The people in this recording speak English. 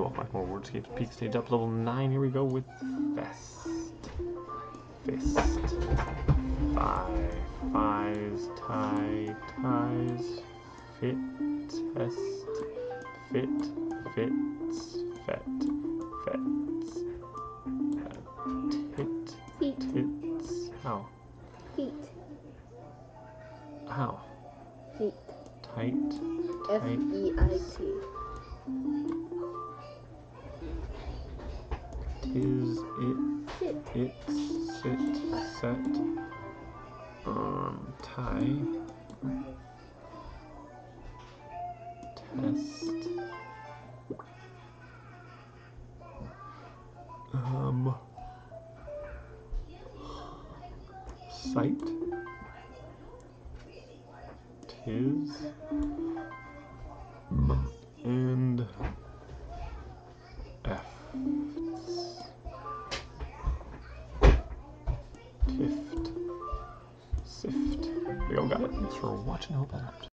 You want much more Wordscapes Peak Stage up, level 9. Here we go with Fist. 5. Fives. Tie. Ties. Fit. Test. Fit. Fits. Fet. Fets. Tit. Feet. Tits. How? Feet. How? Feet. Tight. F-E-I-T. Tis, it, it's, sit, set, tie, test, sight, tis, and F. Sift. There you go, got it. Thanks for watching. I hope that helped.